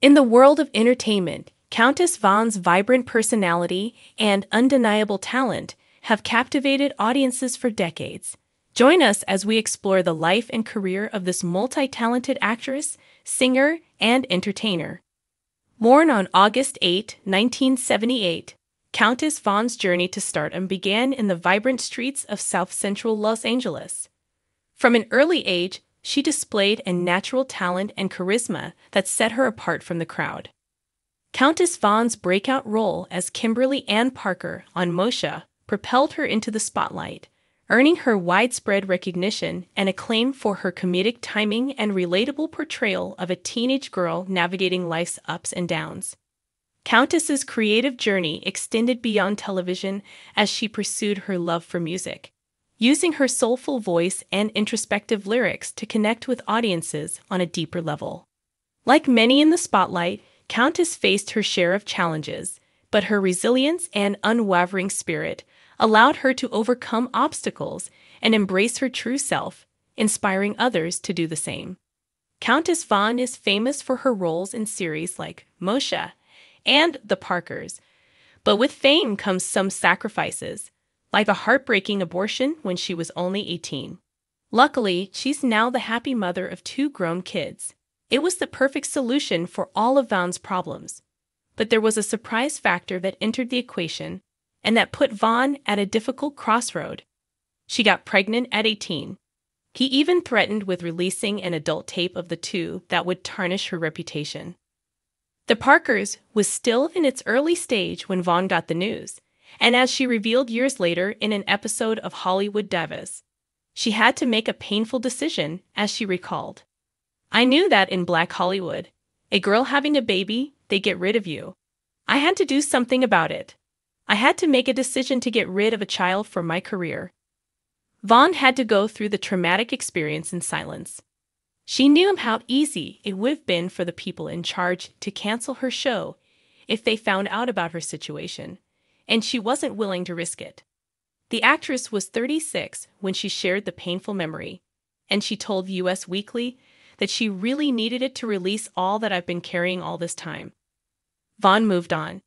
In the world of entertainment, Countess Vaughn's vibrant personality and undeniable talent have captivated audiences for decades. Join us as we explore the life and career of this multi-talented actress, singer, and entertainer. Born on August 8, 1978, Countess Vaughn's journey to stardom began in the vibrant streets of south-central Los Angeles. From an early age, she displayed a natural talent and charisma that set her apart from the crowd. Countess Vaughn's breakout role as Kimberly Ann Parker on Moesha propelled her into the spotlight, earning her widespread recognition and acclaim for her comedic timing and relatable portrayal of a teenage girl navigating life's ups and downs. Countess's creative journey extended beyond television as she pursued her love for music, using her soulful voice and introspective lyrics to connect with audiences on a deeper level. Like many in the spotlight, Countess faced her share of challenges, but her resilience and unwavering spirit allowed her to overcome obstacles and embrace her true self, inspiring others to do the same. Countess Vaughn is famous for her roles in series like Moesha and The Parkers, but with fame comes some sacrifices, like a heartbreaking abortion when she was only 18. Luckily, she's now the happy mother of 2 grown kids. It was the perfect solution for all of Vaughn's problems, but there was a surprise factor that entered the equation and that put Vaughn at a difficult crossroad. She got pregnant at 18. He even threatened with releasing an adult tape of the 2 that would tarnish her reputation. The Parkers was still in its early stage when Vaughn got the news, and as she revealed years later in an episode of Hollywood Davis, she had to make a painful decision, as she recalled. "I knew that in Black Hollywood, a girl having a baby, they get rid of you. I had to do something about it. I had to make a decision to get rid of a child for my career." Vaughn had to go through the traumatic experience in silence. She knew how easy it would have been for the people in charge to cancel her show if they found out about her situation, and she wasn't willing to risk it. The actress was 36 when she shared the painful memory, and she told US Weekly that she really needed it to release all that I've been carrying all this time. Vaughn moved on,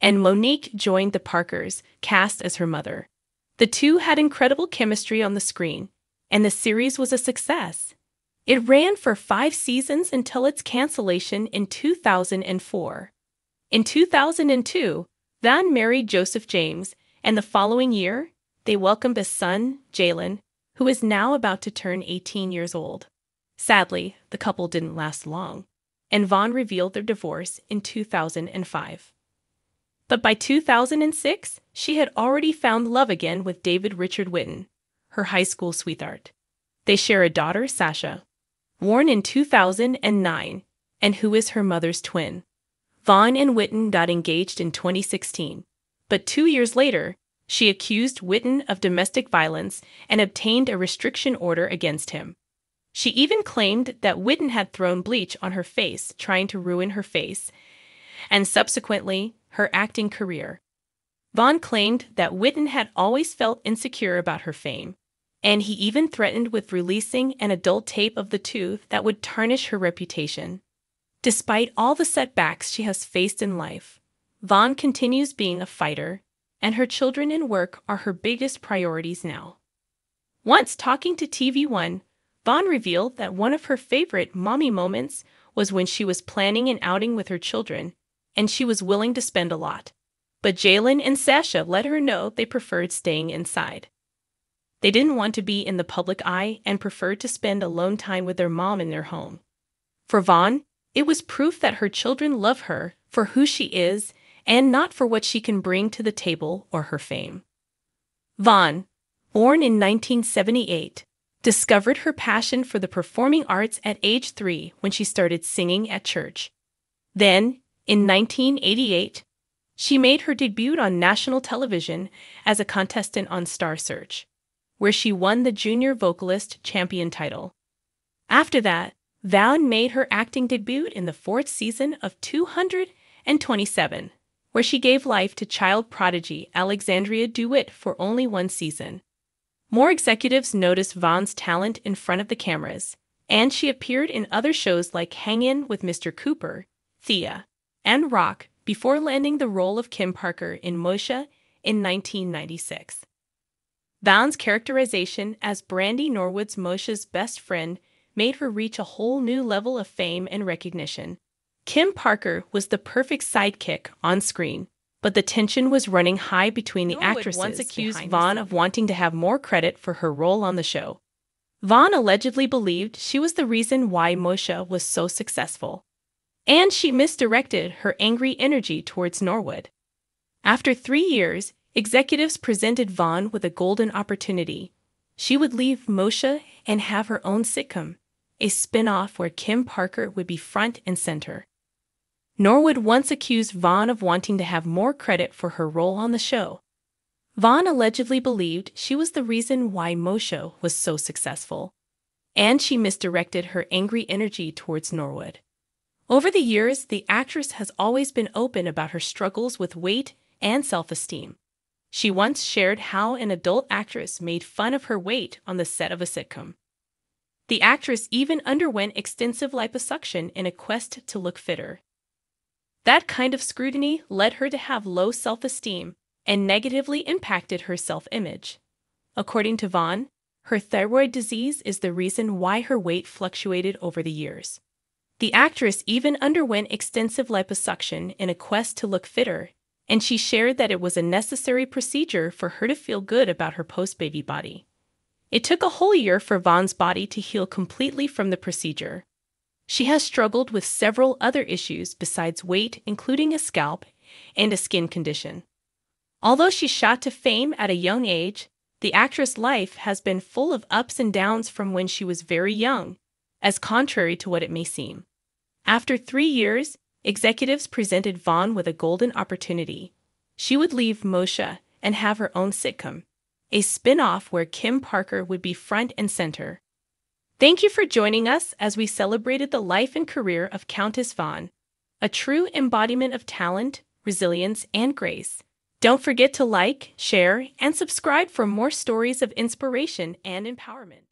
and Monique joined the Parkers, cast as her mother. The 2 had incredible chemistry on the screen, and the series was a success. It ran for 5 seasons until its cancellation in 2004. In 2002, Vaughn married Joseph James, and the following year, they welcomed a son, Jaylen, who is now about to turn 18 years old. Sadly, the couple didn't last long, and Vaughn revealed their divorce in 2005. But by 2006, she had already found love again with David Richard Witten, her high school sweetheart. They share a daughter, Sasha, born in 2009, and who is her mother's twin. Vaughn and Witten got engaged in 2016, but 2 years later, she accused Witten of domestic violence and obtained a restriction order against him. She even claimed that Witten had thrown bleach on her face, trying to ruin her face, and subsequently, her acting career. Vaughn claimed that Witten had always felt insecure about her fame, and he even threatened with releasing an adult tape of the 2 that would tarnish her reputation. Despite all the setbacks she has faced in life, Vaughn continues being a fighter, and her children and work are her biggest priorities now. Once talking to TV One, Vaughn revealed that one of her favorite mommy moments was when she was planning an outing with her children, and she was willing to spend a lot. But Jaylen and Sasha let her know they preferred staying inside. They didn't want to be in the public eye and preferred to spend alone time with their mom in their home. For Vaughn, it was proof that her children love her for who she is and not for what she can bring to the table or her fame. Vaughn, born in 1978, discovered her passion for the performing arts at age 3 when she started singing at church. Then, in 1988, she made her debut on national television as a contestant on Star Search, where she won the Junior Vocalist Champion title. After that, Vaughn made her acting debut in the 4th season of 227, where she gave life to child prodigy Alexandria DeWitt for only 1 season. More executives noticed Vaughn's talent in front of the cameras, and she appeared in other shows like Hangin' with Mr. Cooper, Thea, and Rock before landing the role of Kim Parker in Moesha in 1996. Vaughn's characterization as Brandy Norwood's Moesha's best friend made her reach a whole new level of fame and recognition. Kim Parker was the perfect sidekick on screen, but the tension was running high between the actresses. Norwood once accused Vaughn of wanting to have more credit for her role on the show. Vaughn allegedly believed she was the reason why Moesha was so successful, and she misdirected her angry energy towards Norwood. After 3 years, executives presented Vaughn with a golden opportunity. She would leave Moesha and have her own sitcom, a spin-off where Kim Parker would be front and center. Norwood once accused Vaughn of wanting to have more credit for her role on the show. Vaughn allegedly believed she was the reason why Moesha was so successful, and she misdirected her angry energy towards Norwood. Over the years, the actress has always been open about her struggles with weight and self-esteem. She once shared how an adult actress made fun of her weight on the set of a sitcom. The actress even underwent extensive liposuction in a quest to look fitter. That kind of scrutiny led her to have low self-esteem and negatively impacted her self-image. According to Vaughn, her thyroid disease is the reason why her weight fluctuated over the years. The actress even underwent extensive liposuction in a quest to look fitter, and she shared that it was a necessary procedure for her to feel good about her post-baby body. It took a whole year for Vaughn's body to heal completely from the procedure. She has struggled with several other issues besides weight, including a scalp and a skin condition. Although she shot to fame at a young age, the actress' life has been full of ups and downs from when she was very young, as contrary to what it may seem. After 3 years, executives presented Vaughn with a golden opportunity. She would leave Moesha and have her own sitcom, a spin-off where Kim Parker would be front and center. Thank you for joining us as we celebrated the life and career of Countess Vaughn, a true embodiment of talent, resilience, and grace. Don't forget to like, share, and subscribe for more stories of inspiration and empowerment.